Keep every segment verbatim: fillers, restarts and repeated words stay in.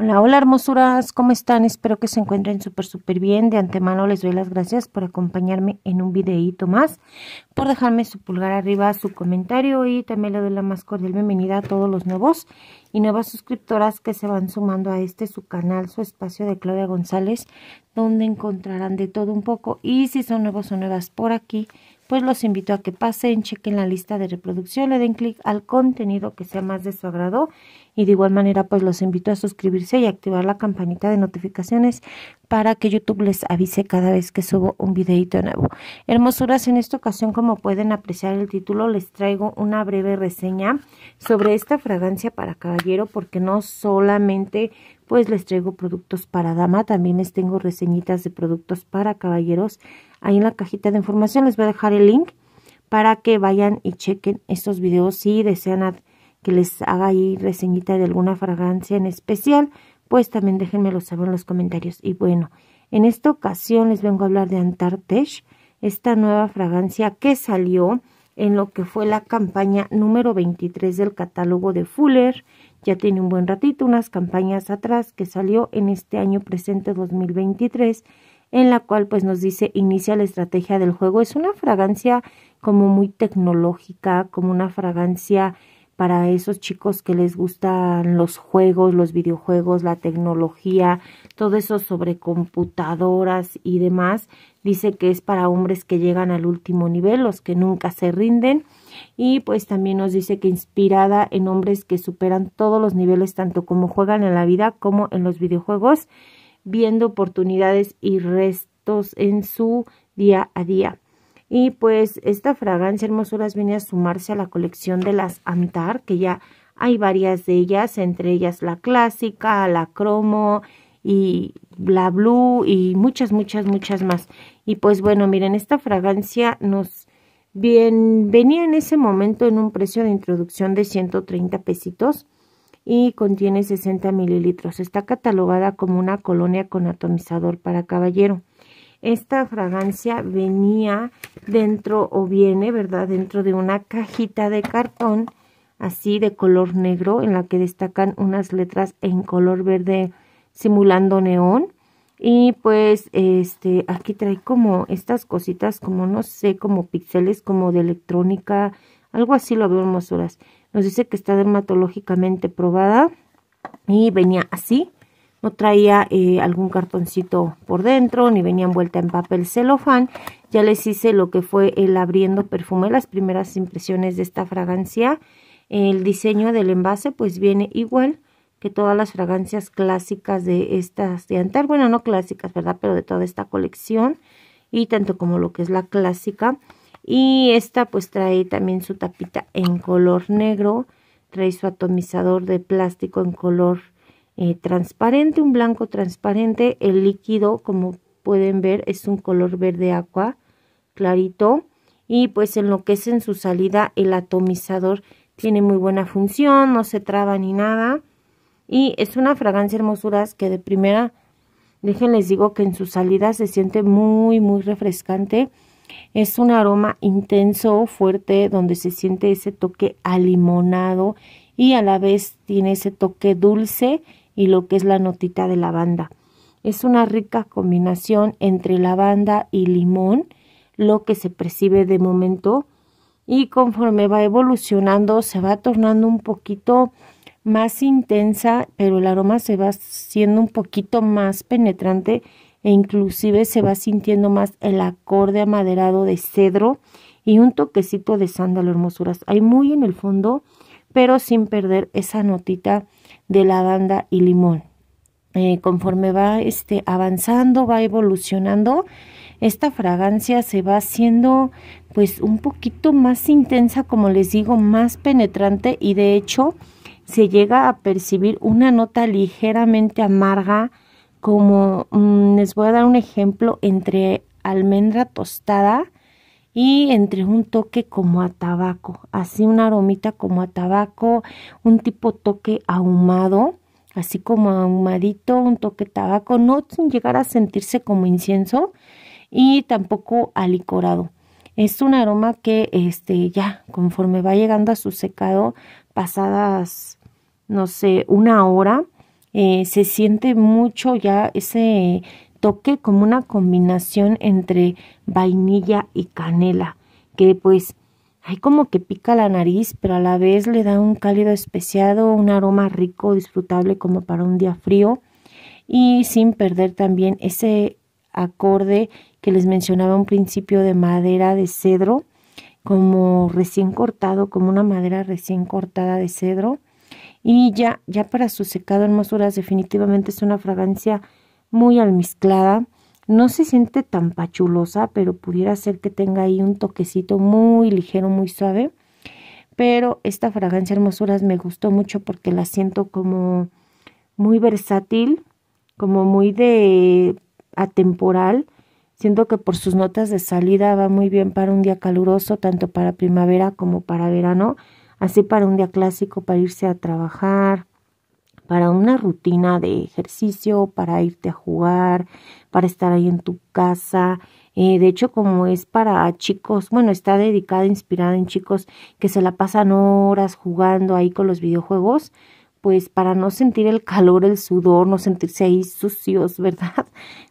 Hola, hola hermosuras, ¿cómo están? Espero que se encuentren súper súper bien. De antemano les doy las gracias por acompañarme en un videíto más, por dejarme su pulgar arriba, su comentario, y también le doy la más cordial bienvenida a todos los nuevos y nuevas suscriptoras que se van sumando a este su canal, su espacio de Claudia González, donde encontrarán de todo un poco. Y si son nuevos o nuevas por aquí, pues los invito a que pasen, chequen la lista de reproducción, le den clic al contenido que sea más de su agrado. Y de igual manera, pues los invito a suscribirse y activar la campanita de notificaciones para que YouTube les avise cada vez que subo un videito nuevo. Hermosuras, en esta ocasión, como pueden apreciar el título, les traigo una breve reseña sobre esta fragancia para caballero, porque no solamente pues les traigo productos para dama, también les tengo reseñitas de productos para caballeros. Ahí en la cajita de información les voy a dejar el link para que vayan y chequen estos videos si desean que les haga ahí reseñita de alguna fragancia en especial. Pues también déjenmelo saber en los comentarios. Y bueno, en esta ocasión les vengo a hablar de Antar Tech, esta nueva fragancia que salió en lo que fue la campaña número veintitrés del catálogo de Fuller. Ya tiene un buen ratito, unas campañas atrás, que salió en este año presente dos mil veintitrés, en la cual pues nos dice: inicia la estrategia del juego. Es una fragancia como muy tecnológica, como una fragancia para esos chicos que les gustan los juegos, los videojuegos, la tecnología, todo eso sobre computadoras y demás. Dice que es para hombres que llegan al último nivel, los que nunca se rinden. Y pues también nos dice que inspirada en hombres que superan todos los niveles, tanto como juegan en la vida como en los videojuegos, viendo oportunidades y retos en su día a día. Y pues esta fragancia, hermosuras, viene a sumarse a la colección de las Antar, que ya hay varias de ellas, entre ellas la clásica, la cromo y la blue y muchas, muchas, muchas más. Y pues bueno, miren, esta fragancia nos bien, venía en ese momento en un precio de introducción de ciento treinta pesitos y contiene sesenta mililitros. Está catalogada como una colonia con atomizador para caballero. Esta fragancia venía dentro, o viene, ¿verdad?, dentro de una cajita de cartón, así de color negro, en la que destacan unas letras en color verde simulando neón. Y pues este aquí trae como estas cositas, como no sé, como píxeles, como de electrónica, algo así lo veo, hermosuras. Nos dice que está dermatológicamente probada y venía así. No traía eh, algún cartoncito por dentro, ni venía envuelta en papel celofán. Ya les hice lo que fue el abriendo perfume, las primeras impresiones de esta fragancia. El diseño del envase pues viene igual que todas las fragancias clásicas de estas de Antar. Bueno, no clásicas, ¿verdad?, pero de toda esta colección, y tanto como lo que es la clásica. Y esta pues trae también su tapita en color negro, trae su atomizador de plástico en color Eh, transparente, un blanco transparente. El líquido, como pueden ver, es un color verde agua clarito. Y pues en lo que es en su salida, el atomizador tiene muy buena función, no se traba ni nada. Y es una fragancia, hermosuras, que de primera, déjenles digo que en su salida se siente muy muy refrescante. Es un aroma intenso, fuerte, donde se siente ese toque alimonado y a la vez tiene ese toque dulce y lo que es la notita de lavanda. Es una rica combinación entre lavanda y limón, lo que se percibe de momento, y conforme va evolucionando se va tornando un poquito más intensa, pero el aroma se va siendo un poquito más penetrante e inclusive se va sintiendo más el acorde amaderado de cedro y un toquecito de sándalo, hermosuras. Hay muy en el fondo, pero sin perder esa notita de lavanda y limón. Eh, conforme va este, avanzando, va evolucionando, esta fragancia se va haciendo pues un poquito más intensa, como les digo, más penetrante, y de hecho se llega a percibir una nota ligeramente amarga, como mmm, les voy a dar un ejemplo, entre almendra tostada y entre un toque como a tabaco, así una aromita como a tabaco, un tipo toque ahumado, así como ahumadito, un toque tabaco, no sin llegar a sentirse como incienso y tampoco alicorado. Es un aroma que este ya conforme va llegando a su secado, pasadas, no sé, una hora, eh, se siente mucho ya ese toque como una combinación entre vainilla y canela, que pues hay como que pica la nariz, pero a la vez le da un cálido especiado, un aroma rico, disfrutable como para un día frío, y sin perder también ese acorde que les mencionaba, un principio de madera de cedro, como recién cortado, como una madera recién cortada de cedro. Y ya, ya para su secado, hermosuras, definitivamente es una fragancia muy almizclada. No se siente tan pachulosa, pero pudiera ser que tenga ahí un toquecito muy ligero, muy suave. Pero esta fragancia, hermosuras, me gustó mucho porque la siento como muy versátil, como muy de atemporal. Siento que por sus notas de salida va muy bien para un día caluroso, tanto para primavera como para verano. Así para un día clásico, para irse a trabajar, para una rutina de ejercicio, para irte a jugar, para estar ahí en tu casa. Eh, de hecho, como es para chicos, bueno, está dedicada, inspirada en chicos que se la pasan horas jugando ahí con los videojuegos, pues para no sentir el calor, el sudor, no sentirse ahí sucios, ¿verdad?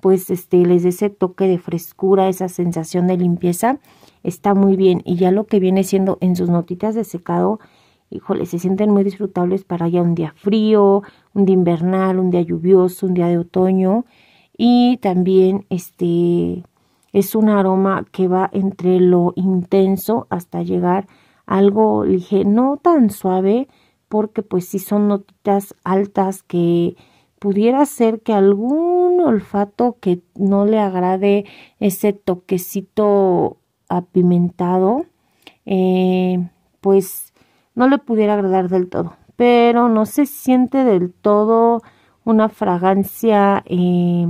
Pues este les da ese toque de frescura, esa sensación de limpieza, está muy bien. Y ya lo que viene siendo en sus notitas de secado, híjole, se sienten muy disfrutables para ya un día frío, un día invernal, un día lluvioso, un día de otoño. Y también este es un aroma que va entre lo intenso hasta llegar a algo ligero, no tan suave, porque pues sí son notitas altas que pudiera ser que algún olfato que no le agrade ese toquecito apimentado, eh, pues no le pudiera agradar del todo, pero no se siente del todo una fragancia eh,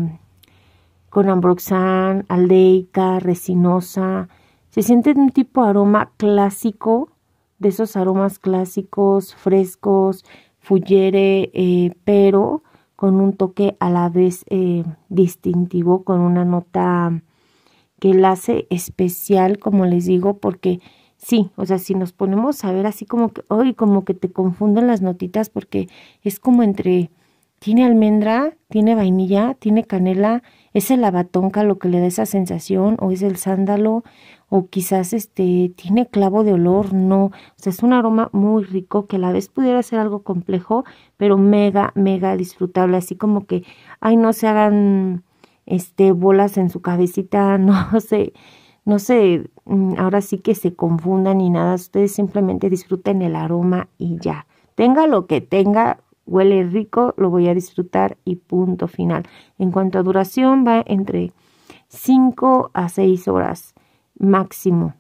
con ambroxan, aldeica, resinosa. Se siente un tipo de aroma clásico, de esos aromas clásicos, frescos, fougere, eh, pero con un toque a la vez eh, distintivo, con una nota que la hace especial, como les digo, porque sí, o sea, si nos ponemos a ver así como que, hoy oh, como que te confunden las notitas, porque es como entre, tiene almendra, tiene vainilla, tiene canela, es el lavatonca lo que le da esa sensación, o es el sándalo, o quizás este, tiene clavo de olor, no, o sea, es un aroma muy rico que a la vez pudiera ser algo complejo, pero mega, mega disfrutable, así como que, ay, no se hagan este bolas en su cabecita, no sé, no sé, ahora sí que se confundan ni nada, ustedes simplemente disfruten el aroma y ya. Tenga lo que tenga, huele rico, lo voy a disfrutar y punto final. En cuanto a duración, va entre cinco a seis horas máximo.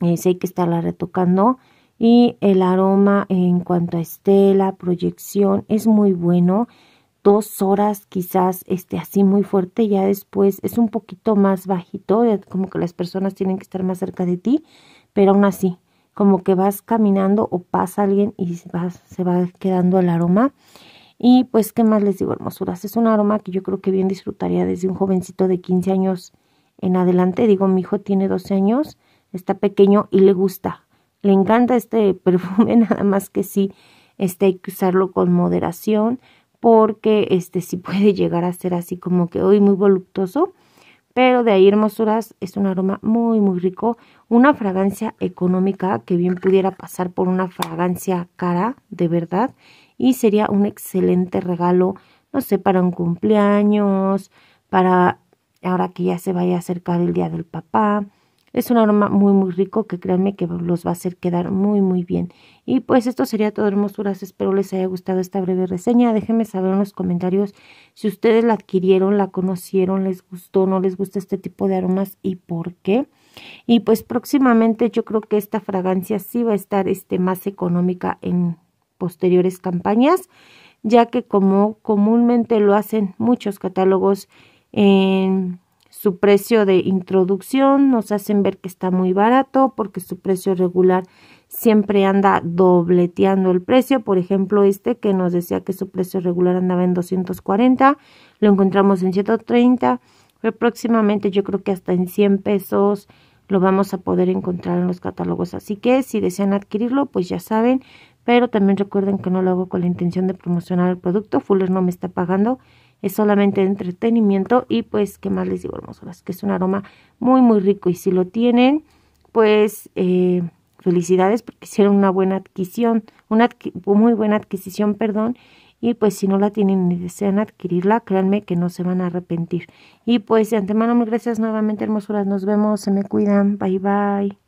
Eh, sé que estarla retocando y el aroma en cuanto a estela, proyección, es muy bueno. Dos horas quizás este así muy fuerte, ya después es un poquito más bajito, como que las personas tienen que estar más cerca de ti, pero aún así, como que vas caminando o pasa alguien y se va, se va quedando el aroma. Y pues, ¿qué más les digo, hermosuras? Es un aroma que yo creo que bien disfrutaría desde un jovencito de quince años en adelante. Digo, mi hijo tiene doce años, está pequeño y le gusta, le encanta este perfume, nada más que sí, este, hay que usarlo con moderación, porque este sí puede llegar a ser así como que hoy muy voluptuoso, pero de ahí, hermosuras, es un aroma muy muy rico, una fragancia económica que bien pudiera pasar por una fragancia cara, de verdad, y sería un excelente regalo, no sé, para un cumpleaños, para ahora que ya se vaya a acercar el día del papá. Es un aroma muy muy rico que créanme que los va a hacer quedar muy muy bien. Y pues esto sería todo, hermosuras. Espero les haya gustado esta breve reseña. Déjenme saber en los comentarios si ustedes la adquirieron, la conocieron, les gustó, no les gusta este tipo de aromas y por qué. Y pues próximamente yo creo que esta fragancia sí va a estar este, más económica en posteriores campañas, ya que como comúnmente lo hacen muchos catálogos en su precio de introducción, nos hacen ver que está muy barato porque su precio regular siempre anda dobleteando el precio. Por ejemplo, este que nos decía que su precio regular andaba en doscientos cuarenta, lo encontramos en ciento treinta, pero próximamente yo creo que hasta en cien pesos lo vamos a poder encontrar en los catálogos. Así que si desean adquirirlo, pues ya saben, pero también recuerden que no lo hago con la intención de promocionar el producto. Fuller no me está pagando, es solamente entretenimiento. Y pues, ¿qué más les digo, hermosuras? Que es un aroma muy, muy rico, y si lo tienen, pues eh, felicidades, porque hicieron una buena adquisición, una adqu muy buena adquisición, perdón. Y pues si no la tienen y desean adquirirla, créanme que no se van a arrepentir. Y pues de antemano, muchas gracias nuevamente, hermosuras. Nos vemos, se me cuidan. Bye, bye.